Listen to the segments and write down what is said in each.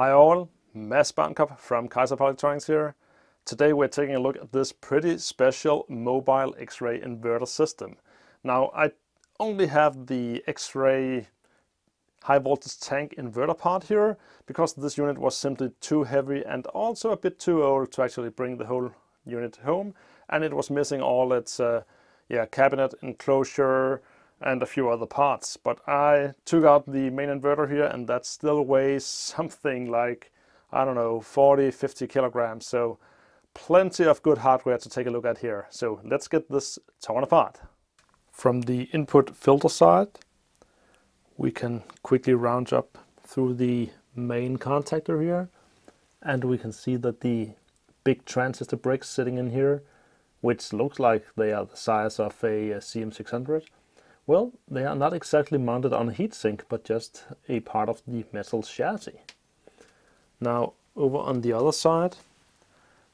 Hi all, Mass Bankop from Kaiser Power Electronics here. Today we're taking a look at this pretty special mobile X-ray inverter system. Now I only have the X-ray high voltage tank inverter part here because this unit was simply too heavy and also a bit too old to actually bring the whole unit home, and it was missing all its cabinet enclosure and a few other parts, but I took out the main inverter here, and that still weighs something like, I don't know, 40-50 kilograms, so plenty of good hardware to take a look at here. So let's get this torn apart. From the input filter side, we can quickly round up through the main contactor here, and we can see that the big transistor bricks sitting in here, which looks like they are the size of a CM600, well, they are not exactly mounted on a heatsink, but just a part of the metal chassis. Now, over on the other side,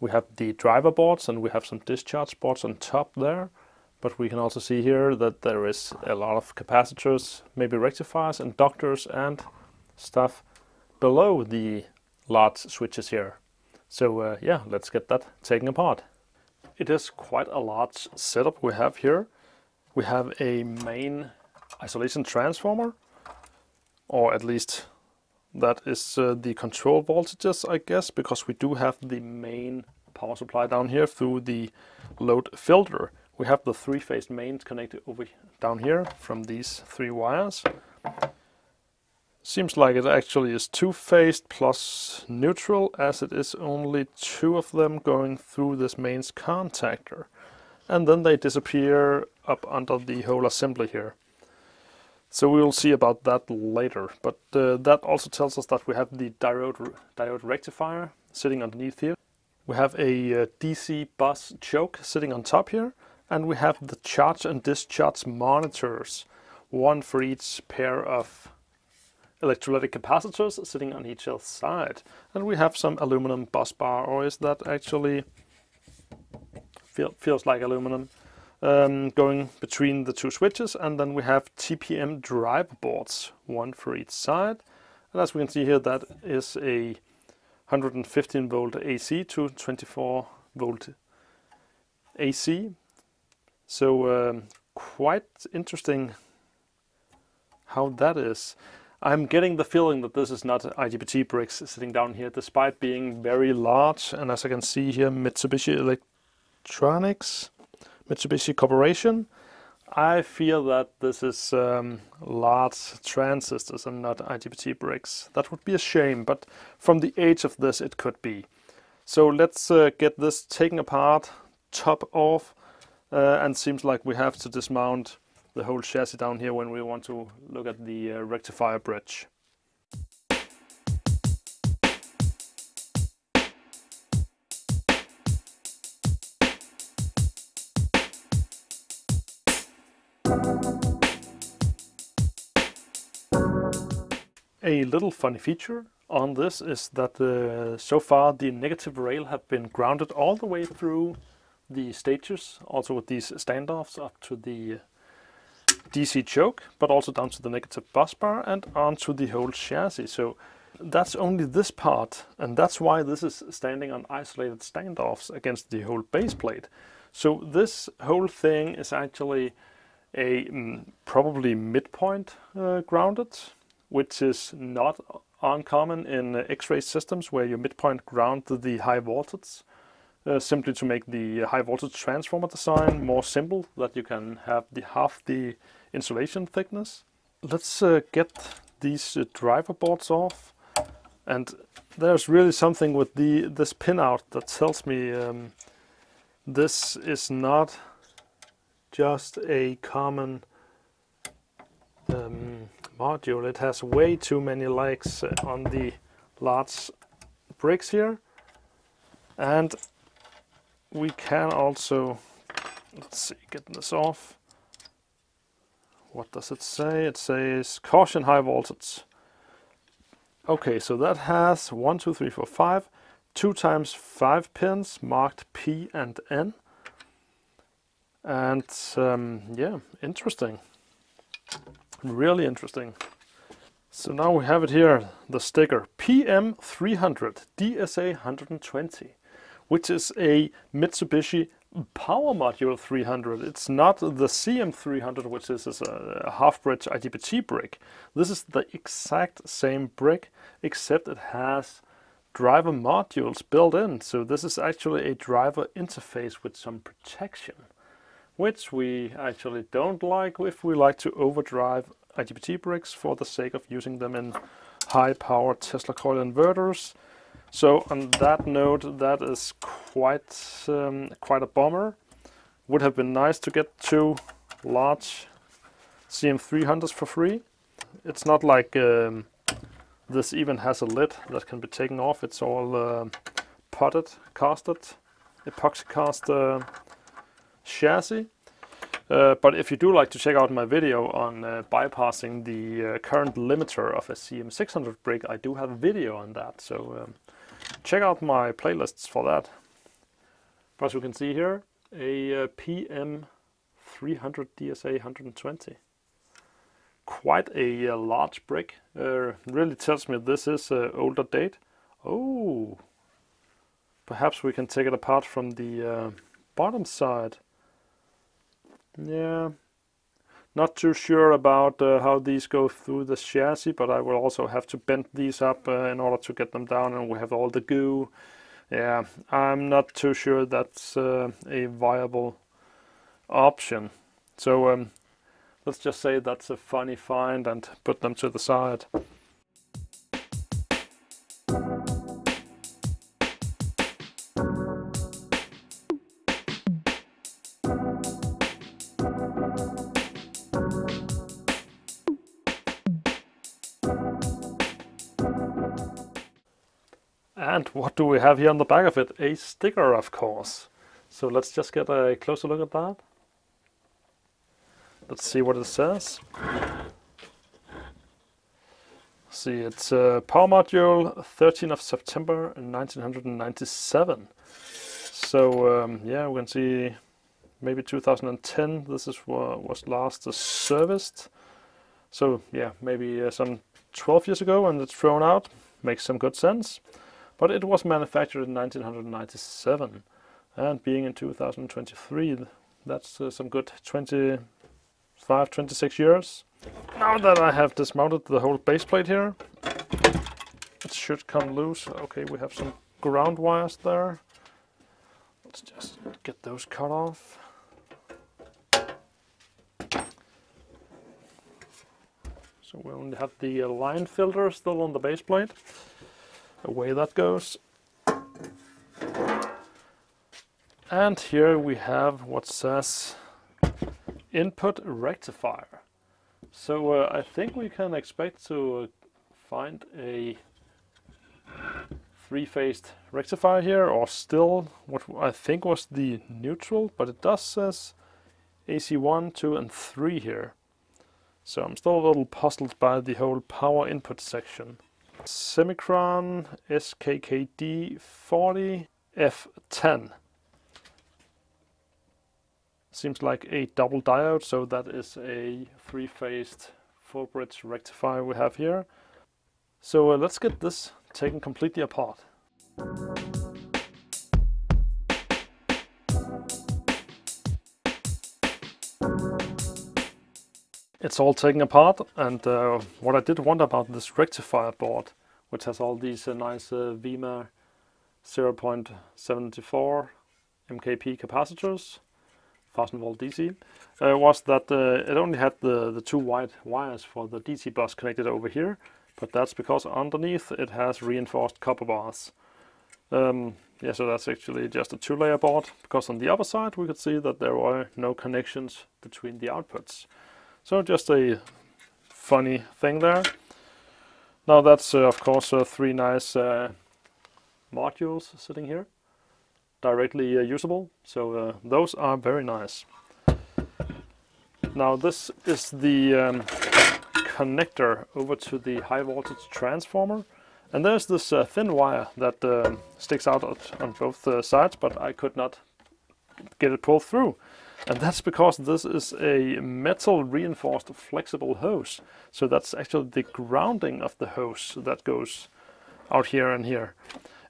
we have the driver boards, and we have some discharge boards on top there. But we can also see here that there is a lot of capacitors, maybe rectifiers, inductors, and stuff below the large switches here. So yeah, let's get that taken apart. It is quite a large setup we have here. We have a main isolation transformer, or at least that is the control voltages, I guess, because we do have the main power supply down here through the load filter. We have the three-phase mains connected over down here from these three wires. Seems like it actually is two-phased plus neutral, as it is only two of them going through this mains contactor. And then they disappear up under the whole assembly here. So we will see about that later. But that also tells us that we have the diode rectifier sitting underneath here. We have a DC bus choke sitting on top here. And we have the charge and discharge monitors, one for each pair of electrolytic capacitors sitting on each other side. And we have some aluminum bus bar, or is that actually... feels like aluminum, going between the two switches, and then we have TPM driver boards, one for each side. And as we can see here, that is a 115 volt AC to 24 volt AC. So quite interesting how that is. I'm getting the feeling that this is not IGBT bricks sitting down here, despite being very large. And as I can see here, Mitsubishi Corporation. I feel that this is large transistors and not IGBT bricks. That would be a shame, but from the age of this it could be. So let's get this taken apart, top off, and seems like we have to dismount the whole chassis down here when we want to look at the rectifier bridge. A little funny feature on this is that so far the negative rail have been grounded all the way through the stages, also with these standoffs up to the DC choke, but also down to the negative bus bar and onto the whole chassis. So that's only this part, and that's why this is standing on isolated standoffs against the whole base plate. So this whole thing is actually a probably midpoint grounded, which is not uncommon in X-ray systems, where you midpoint ground the high voltage, simply to make the high voltage transformer design more simple, that you can have half the insulation thickness. Let's get these driver boards off, and there's really something with this pinout that tells me this is not just a common module. It has way too many legs on the large bricks here, and we can also, let's see, get this off. What does it say? It says caution high voltage. Okay, so that has 1, 2, 3, 4, 5, 2x5 pins marked P and N, and yeah, interesting. Really interesting. So now we have it here, the sticker PM300DSA120, which is a Mitsubishi Power Module 300. It's not the CM300, which is a half-bridge IGBT brick. This is the exact same brick, except it has driver modules built in. So this is actually a driver interface with some protection, which we actually don't like if we like to overdrive IGBT bricks for the sake of using them in high power Tesla coil inverters. So on that note, that is quite a bummer. Would have been nice to get two large CM300s for free. It's not like this even has a lid that can be taken off. It's all potted, casted, epoxy cast chassis. But if you do like to check out my video on bypassing the current limiter of a CM600 brick, I do have a video on that, so check out my playlists for that. But as you can see here, a PM300DSA120. Quite a large brick. Really tells me this is older date. Oh, perhaps we can take it apart from the bottom side. Yeah, not too sure about how these go through the chassis, but I will also have to bend these up in order to get them down, and we have all the goo. Yeah, I'm not too sure that's a viable option. So let's just say that's a funny find and put them to the side. And what do we have here on the back of it? A sticker, of course. So let's just get a closer look at that. Let's see what it says. See, it's Power Module 13th of September 1997. So yeah, we can see maybe 2010. This is what was last serviced. So yeah, maybe some 12 years ago, and it's thrown out. Makes some good sense. But it was manufactured in 1997, and being in 2023, that's some good 25, 26 years. Now that I have dismounted the whole base plate here, it should come loose. Okay, we have some ground wires there. Let's just get those cut off. So we only have the line filter still on the base plate. Away that goes. And here we have what says input rectifier. So I think we can expect to find a three-phased rectifier here, or still what I think was the neutral, but it does says AC1, 2 and 3 here. So I'm still a little puzzled by the whole power input section. Semicron SKKD40 F10. Seems like a double diode, so that is a three-phased four-bridge rectifier we have here. So let's get this taken completely apart. It's all taken apart, and what I did wonder about this rectifier board, which has all these nice Vima 0.74 MKP capacitors, 1000 volt DC, was that it only had the two white wires for the DC bus connected over here, but that's because underneath it has reinforced copper bars. Yeah, so that's actually just a two-layer board, because on the other side we could see that there were no connections between the outputs. So just a funny thing there. Now that's of course three nice modules sitting here, directly usable, so those are very nice. Now this is the connector over to the high voltage transformer, and there's this thin wire that sticks out on both sides, but I could not get it pulled through. And that's because this is a metal reinforced flexible hose. So that's actually the grounding of the hose that goes out here and here.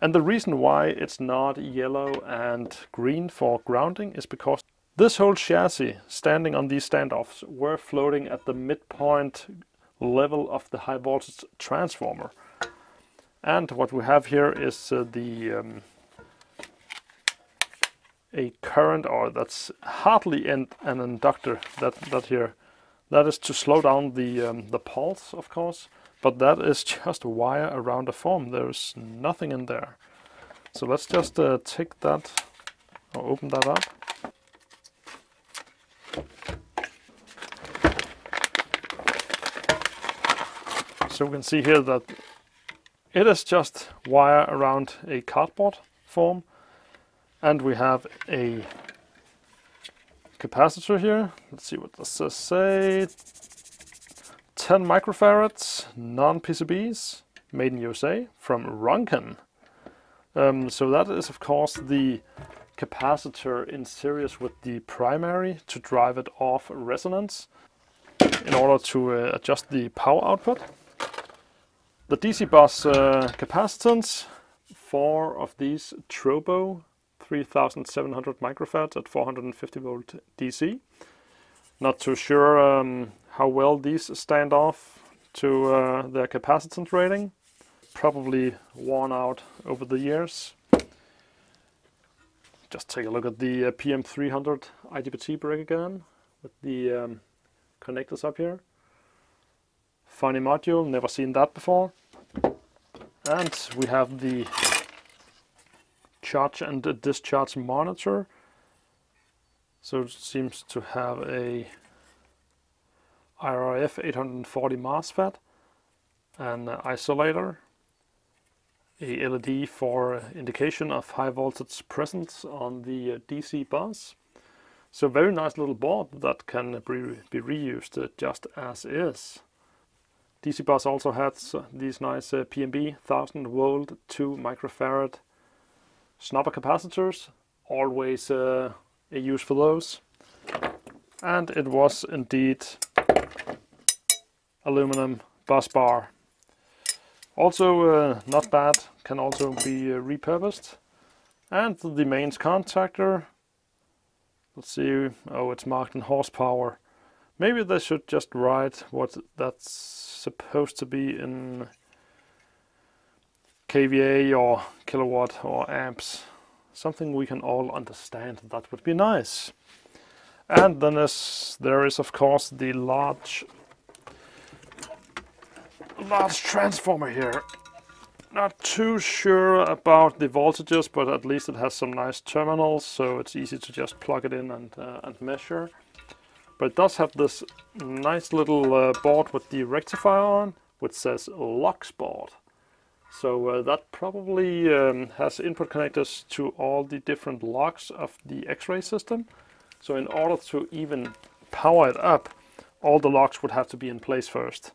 And the reason why it's not yellow and green for grounding is because this whole chassis standing on these standoffs were floating at the midpoint level of the high voltage transformer. And what we have here is a current, or that's hardly an inductor, that here. That is to slow down the pulse, of course, but that is just wire around a form. There's nothing in there. So let's just take that, or open that up. So we can see here that it is just wire around a cardboard form, and we have a capacitor here. Let's see what this says. 10 microfarads, non-PCBs, made in USA, from Ronken. So that is, of course, the capacitor in series with the primary to drive it off resonance in order to adjust the power output. The DC bus capacitance, 4 of these trobo, 3,700 microfarads at 450 volt DC. Not too sure how well these stand off to their capacitance rating. Probably worn out over the years. Just take a look at the PM300 IGBT brick again with the connectors up here. Funny module, never seen that before. And we have the charge and discharge monitor. So it seems to have a IRF840 MOSFET, an isolator, a LED for indication of high voltage presence on the DC bus. So very nice little board that can be reused just as is. DC bus also has these nice PMB 1000 volt 2 microfarad snubber capacitors, always a use for those. And it was indeed aluminum bus bar. Also not bad, can also be repurposed. And the mains contactor, let's see, oh, it's marked in horsepower. Maybe they should just write what that's supposed to be in kVA or kilowatt or amps. Something we can all understand, that would be nice. And then there is of course the large transformer here. Not too sure about the voltages, but at least it has some nice terminals, so it's easy to just plug it in and measure. But it does have this nice little board with the rectifier on, which says LOX board. So that probably has input connectors to all the different LOX of the X-ray system. So in order to even power it up, all the LOX would have to be in place first.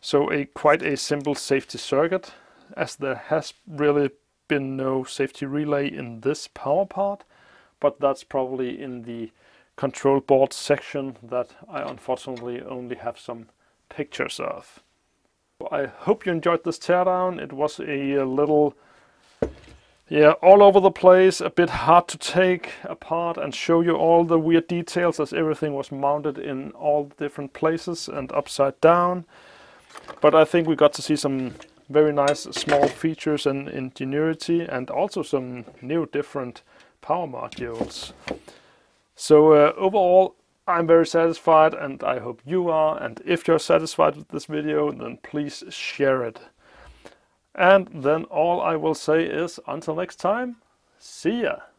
So quite a simple safety circuit, as there has really been no safety relay in this power part. But that's probably in the control board section that I unfortunately only have some pictures of. I hope you enjoyed this teardown. It was a little, yeah, all over the place, a bit hard to take apart and show you all the weird details, as everything was mounted in all different places and upside down. But I think we got to see some very nice small features and ingenuity, and also some new different power modules. So overall, I'm very satisfied, and I hope you are. And if you're satisfied with this video, then please share it. And then all I will say is, until next time, see ya!